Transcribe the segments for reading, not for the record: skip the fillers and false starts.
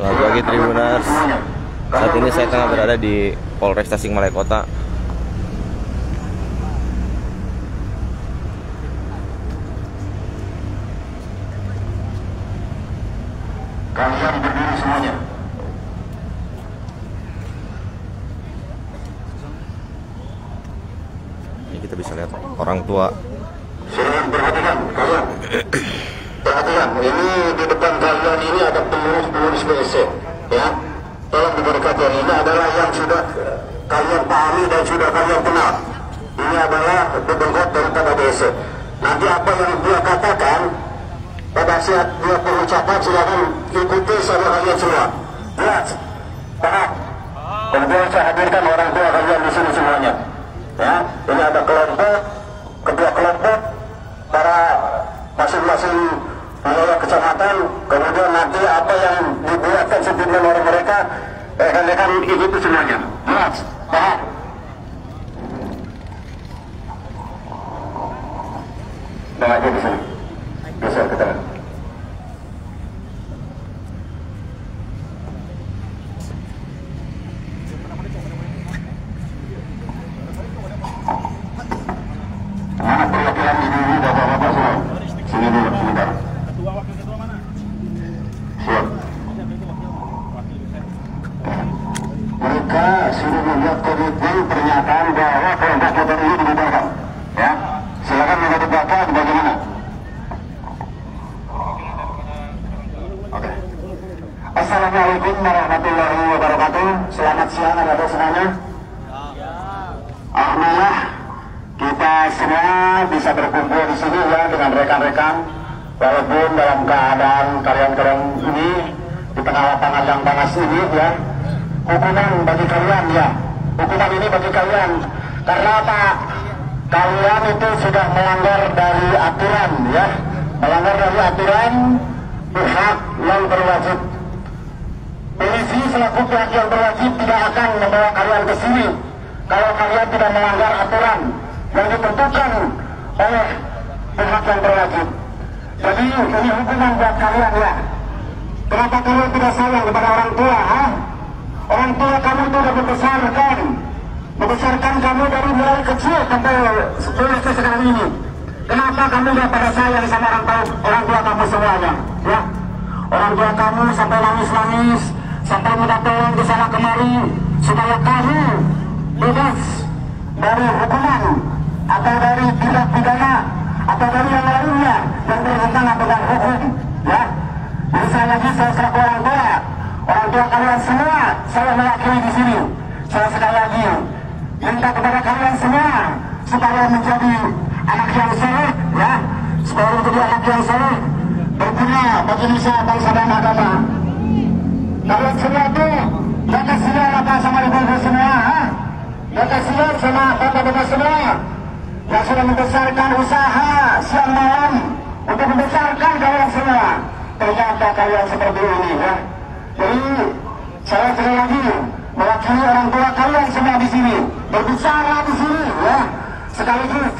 Selamat pagi Tribuners. Saat ini saya tengah berada di Polresta Tasikmalaya Kota. Kalian berdiri semuanya. Ini kita bisa lihat orang tua. Perhatikan, ini di depan kalian ini ada peluris-peluris WC, ya. Tolong diperhatikan, ini adalah yang sudah kalian pahami dan sudah kalian kenal. Ini adalah bentuk daripada WC. Nanti apa yang dia katakan, pada saat dia berucapan, silakan ikuti sama kalian semua. Jelas, paham. Kemudian saya hadirkan orang tua kalian di sini semuanya, ya. Ini ada kelompok, kedua kelompok, para masing-masing wilayah kecamatan, kemudian nanti apa yang dibuatkan setimpal oleh mereka, rekan-rekan ikuti semuanya. Jelas, paham? Bang aja di sini, bisa kita. Assalamualaikum warahmatullahi wabarakatuh. Selamat siang kepada semuanya. Alhamdulillah kita semua bisa berkumpul di sini ya dengan rekan-rekan. Walaupun dalam keadaan kalian ini di tengah lapangan yang panas ini ya, hukuman bagi kalian ya. Hukuman ini bagi kalian karena apa? Kalian itu sudah melanggar dari aturan ya, melanggar dari aturan pihak yang berwajib. Polisi selaku pihak yang berwajib tidak akan membawa kalian ke sini kalau kalian tidak melanggar aturan yang ditentukan oleh pihak yang berwajib. Jadi ini hukuman buat kalian ya. Kenapa kalian tidak sayang kepada orang tua? Ha? Orang tua kamu itu sudah membesarkan kamu dari mulai kecil sampai dewasa sekarang ini. Kenapa kamu tidak pada sayang sama orang tua kamu semuanya? Ya, orang tua kamu sampai nangis-nangis, sampai minta tolong ke sana kemari supaya kamu bebas dari hukuman atau dari tindak pidana atau dari yang lainnya yang bertentangan dengan hukum. Ya, jadi saya lagi saya selaku orang tua kalian semua saya mewakili di sini. Saya sekali lagi minta kepada kalian semua supaya menjadi anak yang soleh, ya, supaya menjadi anak yang soleh berguna bagi Indonesia, bangsa dan agama. Kalian semua tuh gak kasihan apa sama ibu-ibu semua, ha? Gak kasihan sama bapak-bapak semua yang sudah membesarkan usaha siang malam untuk membesarkan kalian semua. Ternyata kalian seperti ini ya. Jadi saya sekali lagi mewakili orang tua kalian semua di sini berbicara di sini ya. Sekaligus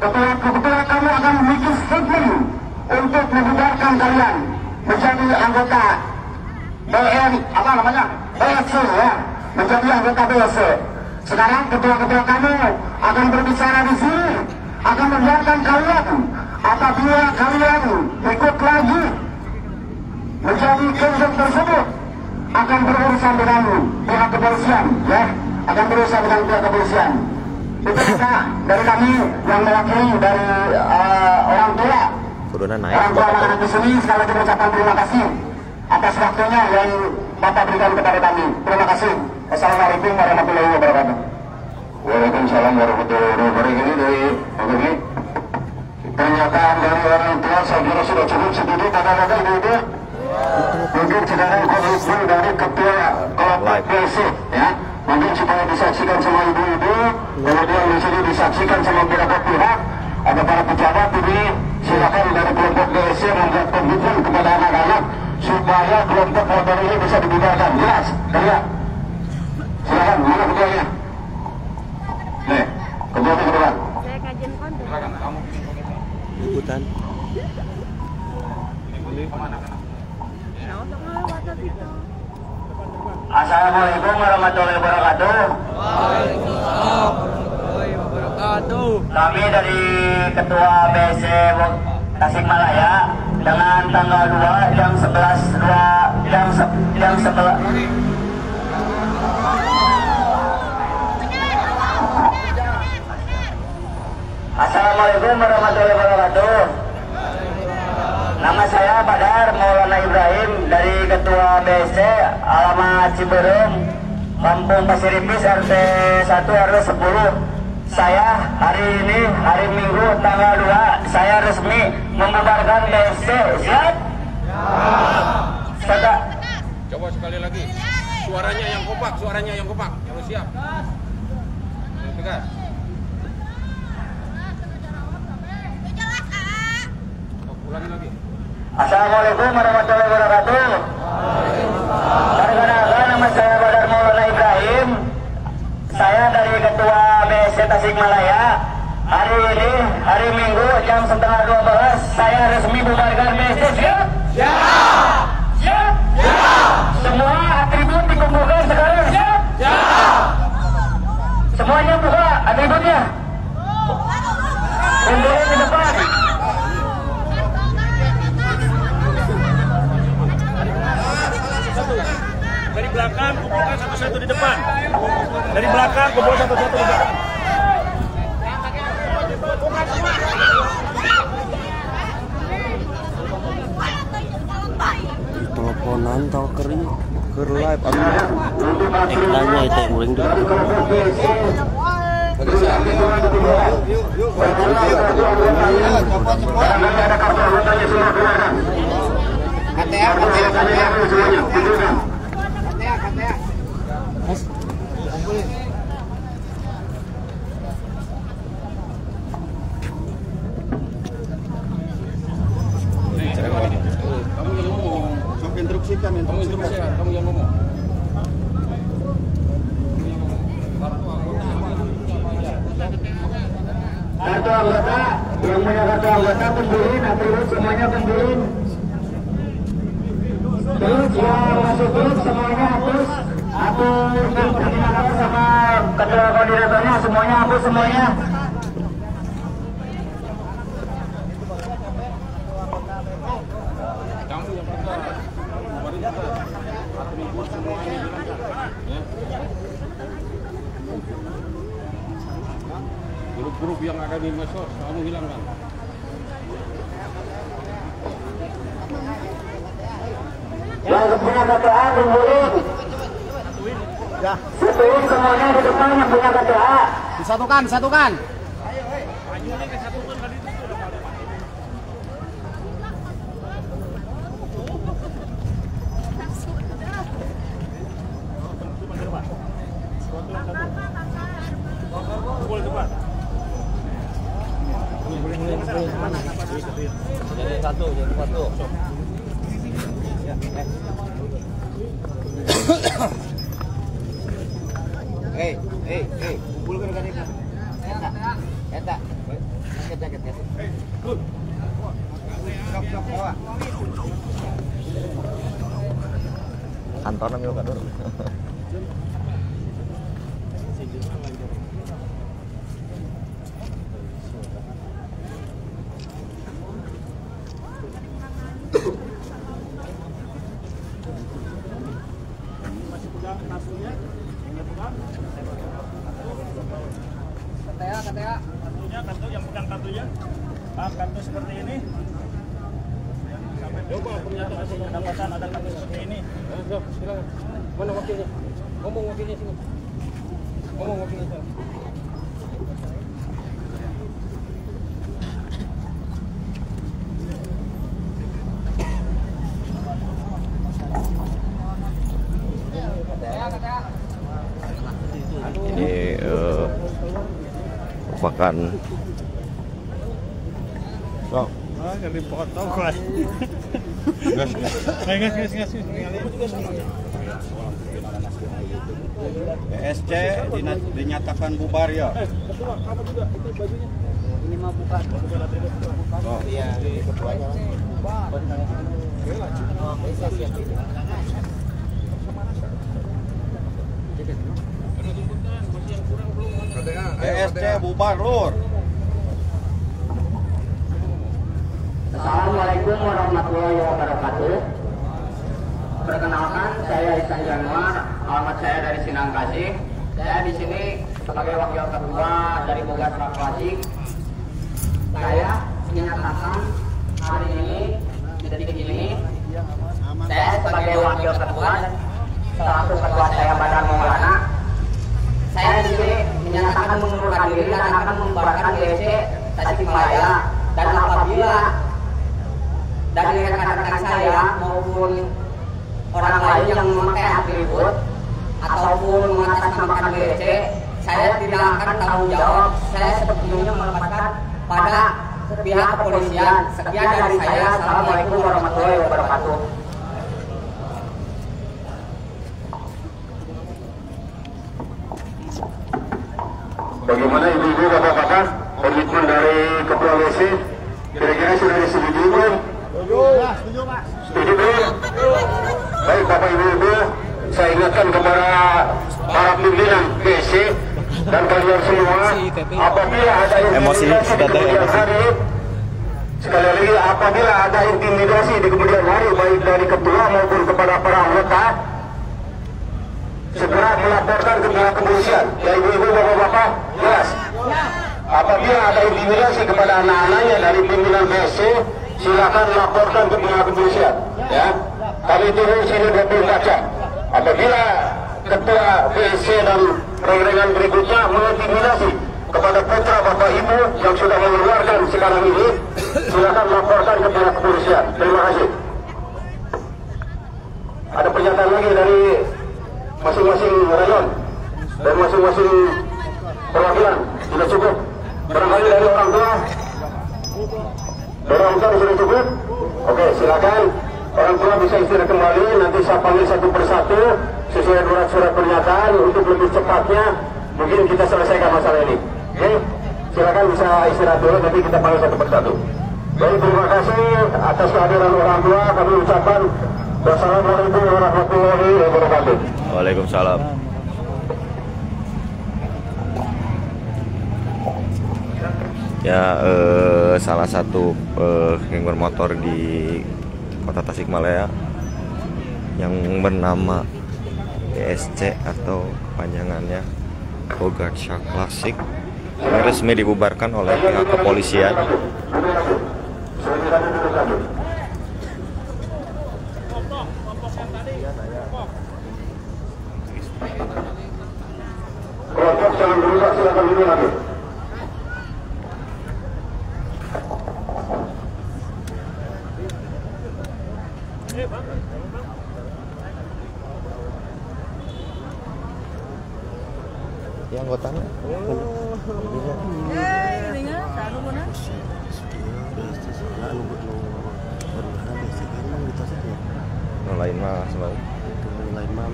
ketua kamu akan bikin statement untuk membubarkan kalian menjadi anggota BLC ya, menjadi anggota BLC. Sekarang ketua-ketua kamu akan berbicara di sini, akan membiarkan kalian apabila kalian ikut lagi menjadi kelompok tersebut akan berurusan dengan pihak kepolisian ya, akan berurusan dengan pihak kepolisian. Itu kita dari kami yang mewakili dari orang tua. Orang tua anak-anak di sini sekali lagi mengucapkan terima kasih atas waktunya yang Bapak berikan kepada kami. Terima kasih. Assalamualaikum warahmatullahi wabarakatuh. Waalaikumsalam warahmatullahi wabarakatuh. Ini dari begini pernyataan dari orang tua saya kira sudah cukup sedikit. Kata-kata ibu-ibu mungkin sekarang komitmen dari ketua kelompok BC ya. Mungkin supaya disaksikan sama ibu-ibu, kemudian di sini disaksikan sama beberapa pihak, ada para pejabat ini. Silakan dari kelompok BC membuat komitmen kepada anak-anak supaya kelompok motor ini bisa dibubarkan. Jelas, terlihat. Silakan, mana keduanya? Nih, keduanya kedua. Saya kajian konten. Silakan, kamu. Liputan. Ini boleh kemana-mana. Assalamualaikum warahmatullahi wabarakatuh. Waalaikumsalam warahmatullahi wabarakatuh. Kami dari Ketua BC Tasikmalaya dengan tanggal 2 jam 11 Assalamualaikum warahmatullahi wabarakatuh. Nama saya Badar Maulana Ibrahim dari Ketua BC, alamat Ciburum Kampung Pasiripis RT 1 RW 10. Saya hari ini hari Minggu tanggal 2 saya resmi membubarkan BC. Siap? Ya. Coba sekali lagi. Suaranya yang kompak, Kalau siap. Tegas. Assalamualaikum warahmatullahi wabarakatuh. Perkenalkan, nama saya Badar Maulana Ibrahim. Saya dari Ketua BC Tasikmalaya. Hari ini hari Minggu jam 11.30 saya resmi bubarkan BC. Siap? Ya. Siap? Ya. Semua atribut dikumpulkan sekarang. Siap? Ya. Semuanya buka atributnya. Kumpulin di depan. Dari belakang kumpulkan satu-satu di depan. Dari belakang kumpulkan satu-satu di depan. Teleponan talkerin ke live anu. Iklannya itu yang uring dulu. Ada kartu anggota, yang punya kartu anggota kumpulin, atribut semuanya kumpulin. Terus yang masuk grup semuanya hapus. Aku koordinator sama ketua koordinatornya semuanya hapus semuanya. Grup yang akan dimasuk kamu hilangkan. Yang punya KTA kumpulin. Ya. Satuin semuanya di depan yang punya KTA. Disatukan. Ayo, hei. Bajunya disatukan tadi itu udah pada. Jadi satu. Ya, Hei, kumpulkan rekan-rekan. Eta. Jaket. Hei, good. Sok bawa. Antona milo kadur. Kartu yang pegang kartunya, paham kartu seperti ini. Coba punya kedapatan ada kartu seperti ini. Silakan. Mana wakilnya? Ngomong wakilnya. Bahkan sok yang dipotong kan PSC dinyatakan bubar ya. Ketua kamu juga itu bajunya ini mau buka. BSC bubar lur. Assalamualaikum warahmatullahi wabarakatuh. Perkenalkan, saya Isan Januar, alamat saya dari Sinangkasi. Saya di sini sebagai wakil ketua dari Bogor Siak Klasik. Saya menyatakan hari ini detik ini saya sebagai wakil ketua selaku ketua saya Badar Maulana. Saya di sini menyatakan mengundurkan diri dan akan membubarkan BSC Tasikmalaya, dan apabila dari rekan-rekan saya maupun orang lain yang memakai hak ribut ataupun mengatasnamakan BSC, saya tidak akan tanggung jawab. Saya sepenuhnya melepaskan pada pihak kepolisian. Sekian dari saya. Assalamualaikum warahmatullahi wabarakatuh. Bagaimana ibu-ibu, bapak-bapak, komitmen dari ketua Lesi kira-kira sudah disetujui belum? Setuju, Pak. Setuju belum? Baik, bapak ibu-ibu, saya ingatkan kepada para pimpinan BSC dan kalian semua, apabila ada intimidasi di kemudian hari, sekali lagi apabila ada intimidasi di kemudian hari baik dari ketua maupun kepada para anggota, segera melaporkan ke pihak kepolisian. Ya ibu-ibu, bapak-bapak, jelas. Apabila ada intimidasi kepada anak-anaknya dari pimpinan BSC, silakan laporkan ke pihak kepolisian. Ya, kami turun sini 24 jam. Apabila ketua BSC dan rekan-rekan berikutnya mengintimidasi kepada putra bapak ibu yang sudah mengeluarkan sekarang ini, silakan laporkan ke pihak kepolisian. Terima kasih. Ada pernyataan lagi dari masing-masing rayon dan masing-masing perwakilan? Sudah cukup? Barangkali dari orang tua? Dari orang tua sudah cukup? Oke, silakan. Orang tua bisa istirahat kembali, nanti saya panggil satu persatu sesuai surat pernyataan untuk lebih cepatnya mungkin kita selesaikan masalah ini. Oke, silakan bisa istirahat dulu, nanti kita panggil satu persatu. Baik, terima kasih atas kehadiran orang tua. Kami ucapkan wassalamualaikum warahmatullahi wabarakatuh. Waalaikumsalam. Ya, salah satu geng bermotor di Kota Tasikmalaya yang bernama BSC atau kepanjangannya Bogor Siak Klasik resmi dibubarkan oleh pihak kepolisian. Yang anggotanya lain mah selalu lain mah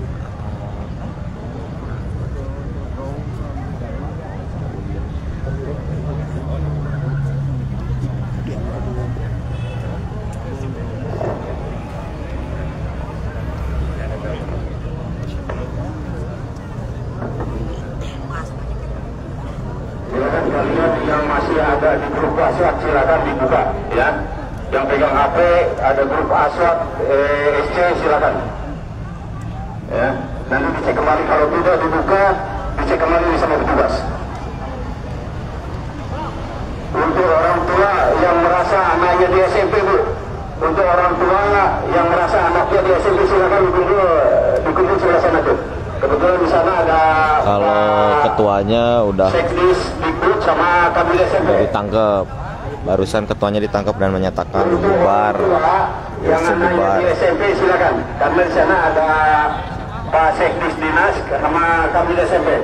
di grup aswat, silakan dibuka ya. Yang pegang HP ada grup aswat SC, silakan ya, nanti dicek kembali. Kalau tidak dibuka, dicek kembali sama petugas. Untuk orang tua yang merasa anaknya di SMP, Bu, untuk orang tua yang merasa anaknya di SMP, silakan dikumpul sebelah sana tuh. Kebetulan di sana ada kalau ketuanya udah sama ditangkap. Barusan ketuanya ditangkap dan menyatakan bubar. Yang namanya di SMP silakan. Karena di sana ada Pak Sekdis Dinas sama kami di SMP.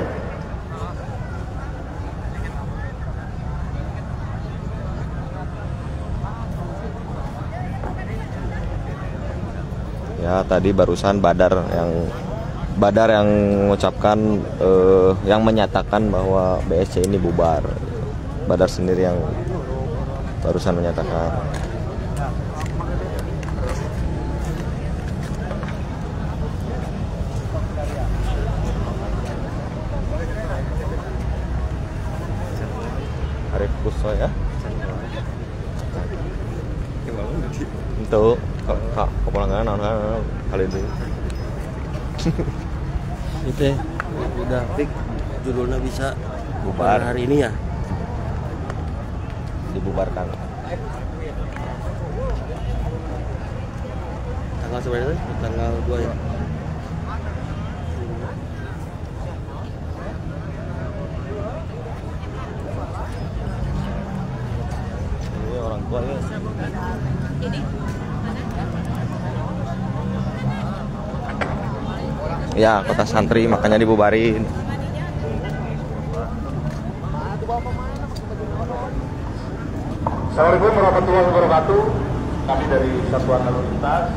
Ya, tadi barusan Badar yang mengucapkan yang menyatakan bahwa BSC ini bubar. Badar sendiri yang barusan menyatakan. Arif Kuso ya. Untuk kepelanggaran anak-anak kali ini. Itu udah fix judulnya bisa bubar hari ini ya. Dibubarkan. Tanggal sebenarnya tanggal 2 ya. Ini orang tua ya. Ini ya kota santri makanya dibubarin. Assalamualaikum warahmatullahi wabarakatuh. Kami dari Satuan Lalu Lintas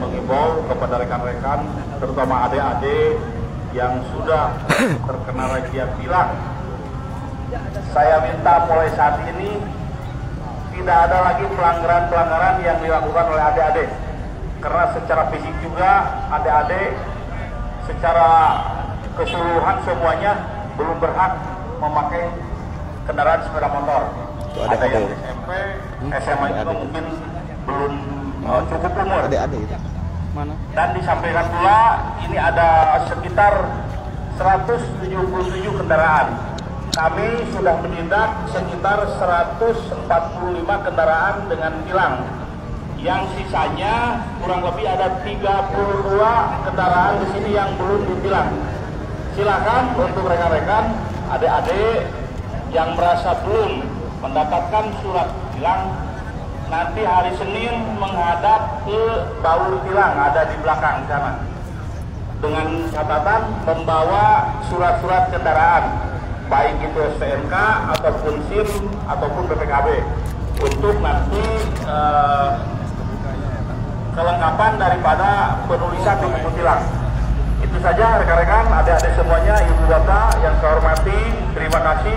mengimbau kepada rekan-rekan terutama adik-adik yang sudah terkena razia tilang. Saya minta mulai saat ini tidak ada lagi pelanggaran-pelanggaran yang dilakukan oleh adik-adik. Karena secara fisik juga adik-adik secara keseluruhan semuanya belum berhak memakai kendaraan sepeda motor. Ada yang SMP, SMA juga mungkin belum cukup umur. Dan disampaikan pula ini ada sekitar 177 kendaraan. Kami sudah menindak sekitar 145 kendaraan dengan tilang. Yang sisanya kurang lebih ada 32 kendaraan di sini yang belum ditilang. Silakan untuk rekan-rekan adik-adik yang merasa belum mendapatkan surat tilang, nanti hari Senin menghadap ke baur tilang ada di belakang sana dengan catatan membawa surat-surat kendaraan baik itu STNK ataupun SIM ataupun BPKB untuk nanti kelengkapan daripada penulisan buku tilang. Itu saja rekan-rekan, adik-adik semuanya, ibu bapak yang saya hormati, terima kasih.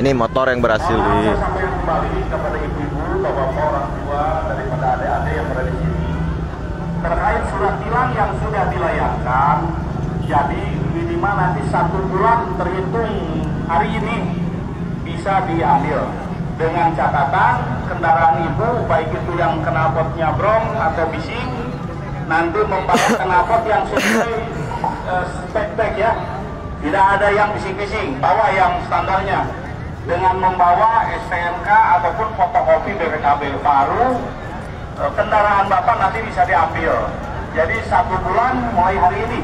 Ini motor yang berhasil di. Saya sampaikan kembali kepada ibu-ibu, bapak-bapak, orang tua daripada adik-adik yang berada di sini terkait surat tilang yang sudah dilayangkan. Jadi minimal nanti 1 bulan terhitung hari ini bisa diambil dengan catatan kendaraan ibu baik itu yang knalpotnya brong atau bising nanti membawa knalpot yang sesuai spek-spek ya. Tidak ada yang bising-bising, bawa yang standarnya. Dengan membawa STNK ataupun fotokopi BPKB baru kendaraan bapak nanti bisa diambil. Jadi 1 bulan mulai hari ini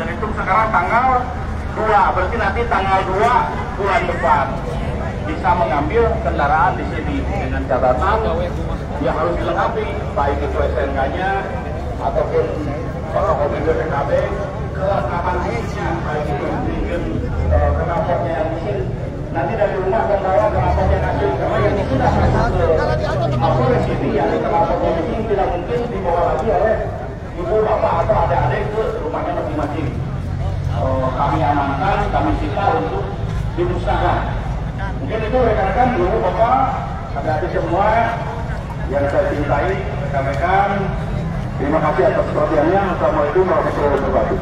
dan itu sekarang tanggal 2, berarti nanti tanggal 2 bulan depan bisa mengambil kendaraan di sini dengan catatan yang harus dilengkapi baik itu STNK-nya ataupun fotokopi BPKB kelengkapan lainnya baik itu kendaraan yang di sini. Nanti dari rumah membawa kenalpotnya hasil karena yang sudah masuk ke Polres ini yang kenalpotnya ini tidak mungkin dibawa lagi oleh ibu bapak atau adik-adik ke rumahnya masing-masing. Kami amankan, kami sita untuk dimusnahkan. Mungkin itu rekan-rekan ibu bapak, adik-adik semua yang saya cintai, rekan-rekan. Terima kasih atas perhatiannya. Assalamualaikum warahmatullahi wabarakatuh.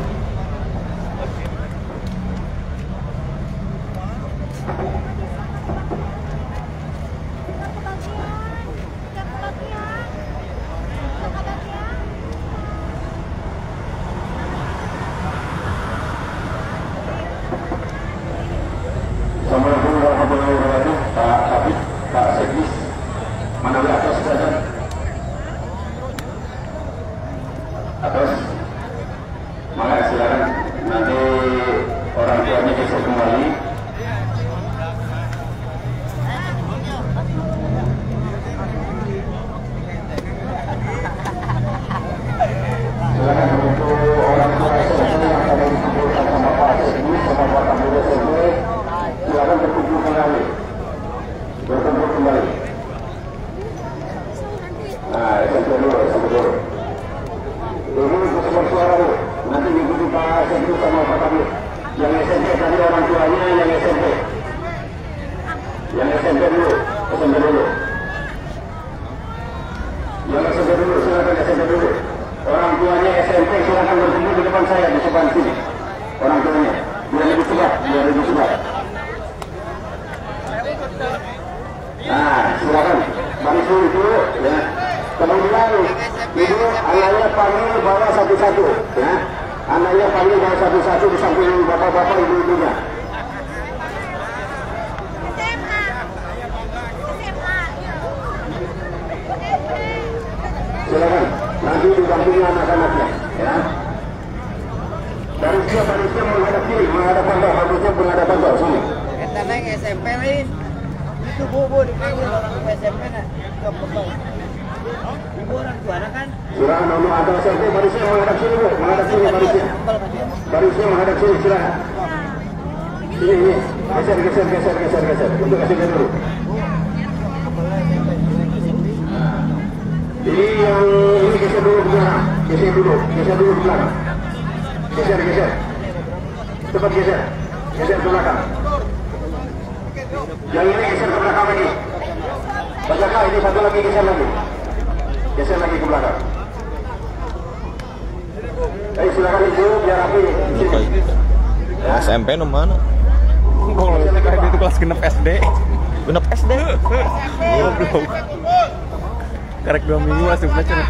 Terima kasih. panggil bawa satu-satu, ya. Anaknya panggil bawa satu-satu di samping bapak-bapak ibu-ibunya. Silakan, nanti didampingi anak-anaknya, ya. Dari siap menghadap kiri, menghadap pondok, habisnya menghadap pondok sini. Kita naik SMP nih, itu bobo dipanggil orang SMP nak ke pondok. Ibu orang tua kan? Surah nomor ada SMP, barisnya menghadap sini bu, menghadap sini barisnya. Barisnya menghadap sini, silakan. Ini, geser, geser, geser, geser, geser. Untuk kasih dulu. Ini yang ini geser dulu ke belakang, geser dulu ke belakang. Geser, geser. Cepat geser. Geser ke belakang. Yang ini geser ke belakang lagi. Baca ini satu lagi geser lagi. Geser lagi ke belakang. Ayo silakan ibu biar aku sini. Ya. SMP no mana? Kalau itu kelas genep SD. Genep SD. Belum. Karek 2 minggu langsung belajar.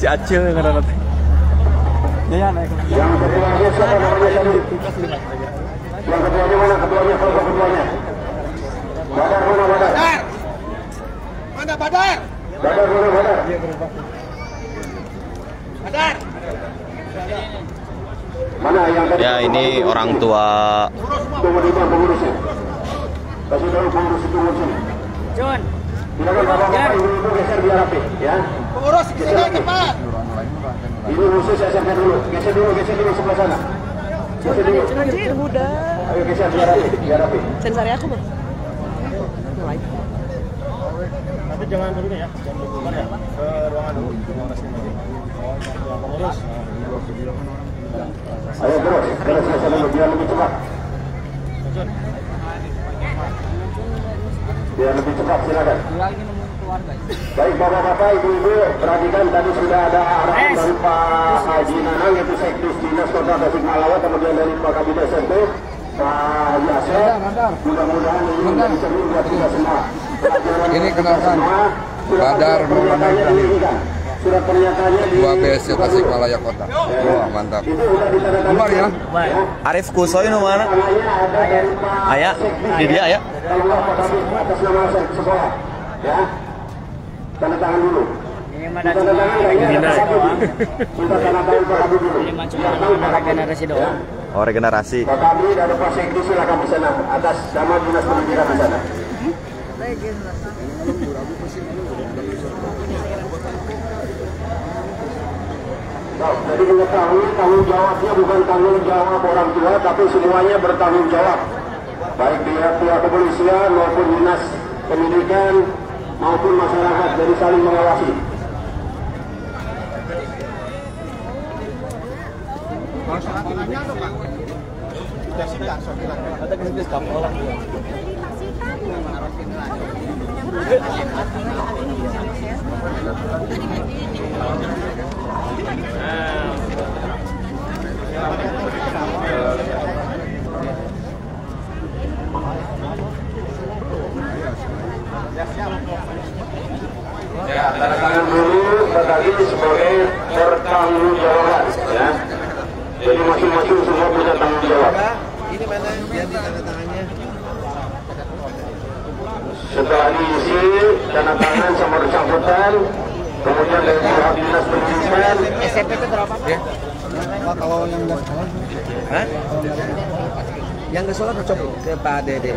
Si Acil yang ada nanti. Ya, naik. Yang ketuanya siapa namanya tadi? Yang ketuanya mana? Ketuanya siapa ketuanya? Badar mana Badar? Mana Badar? Badar mana Badar? Badar. Mana yang tadi? Ya ini orang tua. Pengurusnya, pengurusnya. Kasih tahu pengurus itu pengurusnya. John. Silakan bapak-bapak ibu-ibu geser biar rapi, ya. Pengurus sini cepat. Ini khusus SMP dulu, geser dulu sebelah sana. Geser dulu. Ayo geser biar rapi, biar rapi. Sensari aku bang. Tapi jangan dulu ya, jangan dulu ya. Ke ruangan dulu, ruangan resmi lagi. Pengurus. Ayo terus, geser dulu biar lebih cepat. Biar lebih cepat silakan. Baik bapak-bapak, ibu-ibu, perhatikan tadi sudah ada arahan dari Pak Haji Nanang yaitu Sekdes Dinas Kota Tasikmalaya, kemudian dari Pak Kabinda SMP Pak Yasir. Mudah-mudahan ini dicermin buat kita semua. Ini kenalkan Badar Maulana Ibrahim. Surat pernyataannya di BSC Tasikmalaya Kota. Wah, mantap. Umar ya. Arif Kusoy nomor. Aya, di dia ya. Kalau Pak Kabinda atas nama sekolah. Ya. Tanda tangan dulu. Ini mana cuma regenerasi doang. Oh, regenerasi. Pak Kabri dan Pak Sekdi silakan ke sana atas nama Dinas Pendidikan di sana. Jadi mengetahui tanggung jawabnya bukan tanggung jawab orang tua, tapi semuanya bertanggung jawab. Baik pihak kepolisian maupun Dinas Pendidikan maupun masyarakat, jadi saling mengawasi. Ya, tanda tangan dulu tadi sebagai bertanggung jawab, ya. Jadi masing-masing semua punya tanggung jawab. Ini mana jadi tanda tangannya? Setelah diisi tanda tangan sama bersangkutan, kemudian dari pihak dinas pendidikan. SMP itu berapa? Ya. Kalau yang nggak sekolah, hah? Yang nggak sekolah cocok ke Pak Dede.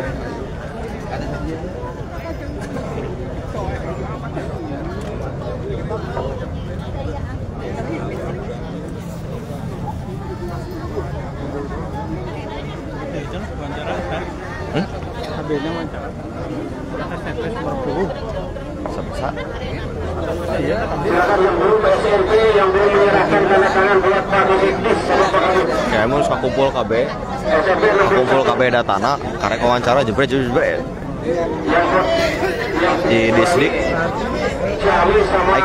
Habisnya wawancara. Silakan yang belum SMP yang belum menyerahkan tanda tangan buat Pak Direktur sama Pak Kabit. Kayak mau sakupul KB. Sakupul KB datana karek wawancara jebret. Di distrik.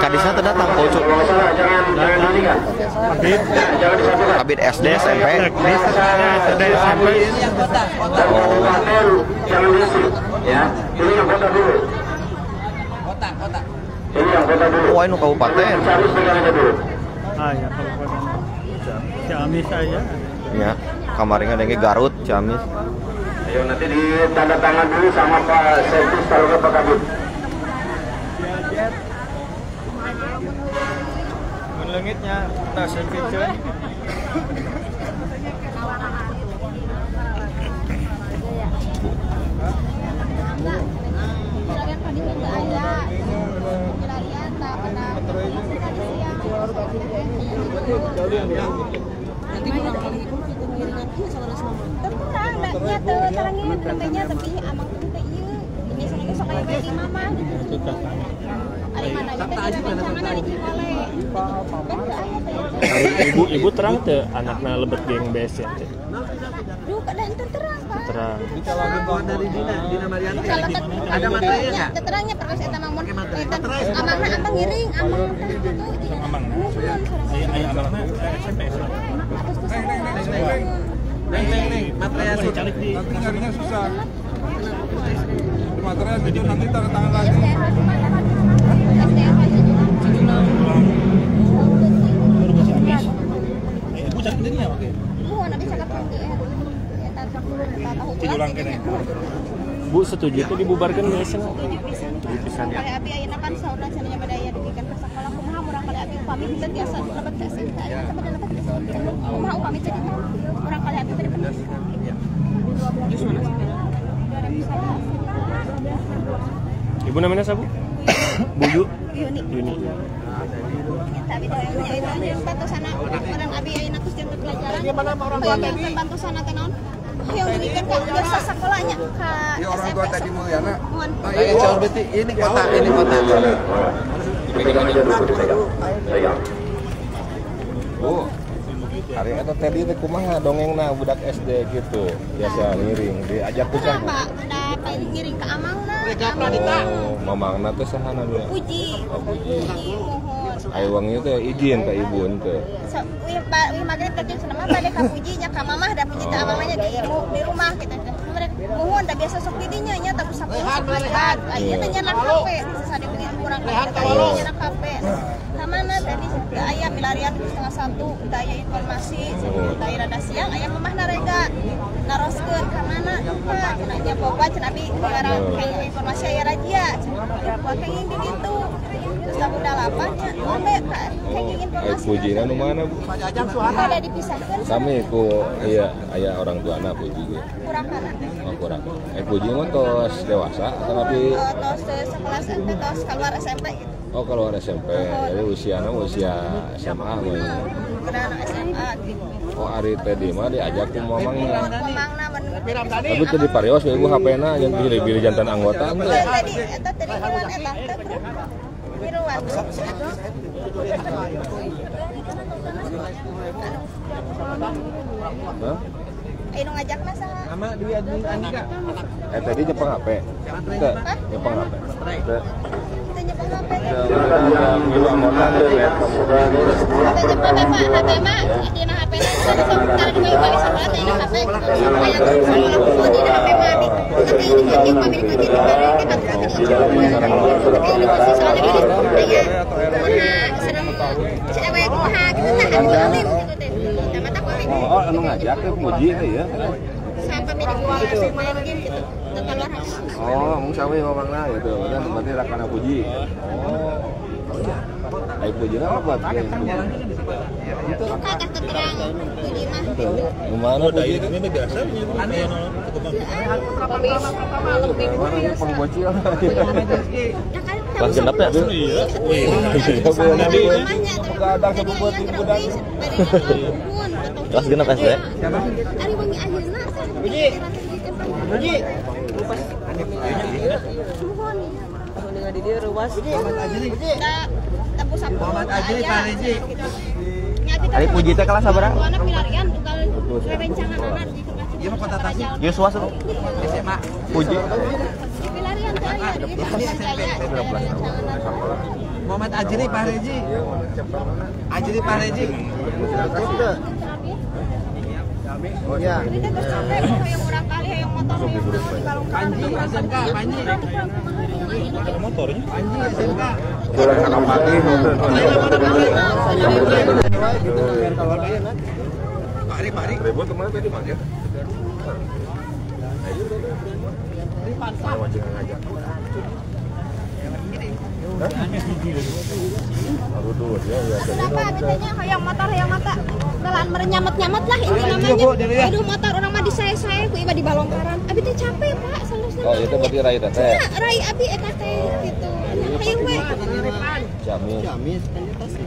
Kadisnya terdatang kocok. Kabit SD SMP. Oh. Ya, ini yang kota dulu. Kota. Oh, ini kabupaten. Ah, ya, kabupaten. Ciamis aja. Ya, kamaringan dengke Garut, Ciamis. Ayo nanti ditanda tangan dulu sama Pak Sekjen Taruga Pak Kabit. Menlengitnya Tasik Kecil. Ibu terang teh anaknya lebet geng BS ya teh. Terang. Ada materinya. Terangnya terus eta mangmun. Amangna antang ngiring, amangna. Aya amangna SMP. Neng, materinya dicari di. Materinya susah. Materinya jadi nanti tanda tangan lagi. Ibu cari dirinya oke. Ibu nanti cakap nanti ya. Bu setuju itu dibubarkan biasanya? Setuju pisan. Kali api ayeuna kan saudara cenanya beda aya dibikin ke sekolah kumaha murang kali api upami teh tiasa lebet kasih teh ayeuna teh beda lebet. Kumaha upami teh murang kali api teh bener. Ibu namanya siapa? Bu Yuni. Tapi doanya itu yang bantu sana orang abi ayeuna geus jeung pelajaran. Gimana orang tua tadi? Bantu sana teh naon? Yang ini kan biasa sekolahnya Kak. Ya orang tua tadi Mulyana. Ayo jauh beti ini kota. Dipegang aja dulu pegang. Oh. Hari eta teh di kumaha dongengna budak SD gitu. Biasa ngiring diajak pucang. Pak, ada ngiring ke amangna. Oh, mamangna teh sahana dulu. Puji. Ayo wangi teh izin ka ibun teh. Wih maghrib teh cenah bade ka pujinya ka mamah da puji teh mamanya di rumah kita teh. Muhun teh biasa sok didinya nya tapi lihat. Ayeuna teh nyana HP sadeung kurang nyana HP. Kamana tadi aya milarian 1:30 teh aya informasi teh rada siang aya mamah narega naroskeun ka mana Pak cenah nya boba cenah abi ngarang kayak informasi aya rajia cenah pokoknya gitu. Pujinya nu mana Bu? Ada dipisahkan. Kami ku aya orang tuana puji ge. Kurang. Puji mah tos dewasa tapi tos sekelas ente tos keluar SMP gitu. Oh, keluar SMP. Jadi usiana usia SMA mun. Kedaana SMA gitu. Oh, ari teh di mah diajak ku mamangna. Tapi tadi parios ibu HP-na yang pilih-pilih jantan anggota. Tadi eta tadi jalan eta teh. Ayo ngajak masa. Sama Dwi Admin Andika. Tadi nyepeng HP. Nyepeng HP. Oh, anu ngajak ke puji teh ya. Sampai minimal mungkin gitu. Oh, mung sawe mamangna gitu. Dan berarti rakana puji. Oh. Ai puji apa? Itu kakak terang puji mah. Gimana puji ini biasa puji. Aneh. Bang genap ya? Iya. Wih. Enggak ada kebutuhan di gudang. Kelas genap SD. Ari wangi ayeuna. Puji. Lupa anu ayeuna. Nuhun. Kuninga di dieu ruas. Puji. Tempu sampun. Muhammad Ajri Pariji. Ari puji teh kelas sabaraha? Anak pilarian tunggal rerencangan anak di kelas. Ieu mah kota Tasik. Yuswa suruh. SMA. Puji. Muhammad Ajri Pariji. Ajri Pariji. Oh ya. Yang murah kali yang motor yang Panji. motornya. Yang motor, yang mata. Telan merenyamet-nyamet lah ini namanya. Aduh motor orang mah disaya-saya ku iba di balongkaran. Abi teh capek, Pak, selesai. Oh, itu berarti rai teh. Ya, rai abi eta teh gitu. Hayang we. Jamin. Jamin sanitasi.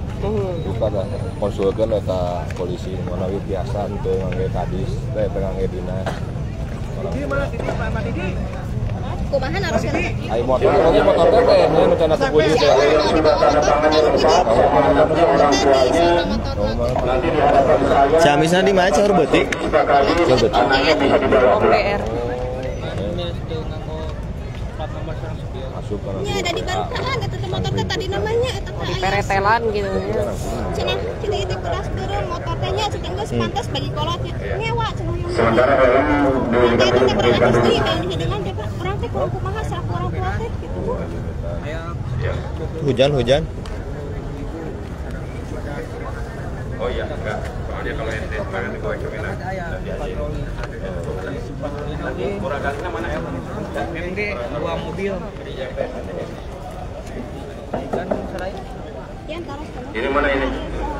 Bukan lah, konsulkeun eta polisi manawi biasa teu ngangge kadis, teh ngangge dinas. Di mana titik Pak Madidi? Kumahan harus kan. Ai motor teh nya nu cenah sepuh teh. Jamisna di mana caur beutik? Caur beutik. PR. Ini ada di bantahan eta teh motor teh tadi namanya eta teh di peretelan gitu. Cenah kita itu kelas turun motor teh nya cenah geus pantas bagi kolotnya. Nyewa cenah. Sementara di teh berarti hidangan teh hujan. Oh iya, enggak. Soalnya kalau ente kemarin itu gue cobain lah. Kurangnya mana ya? MD 2 mobil. Ini mana ini?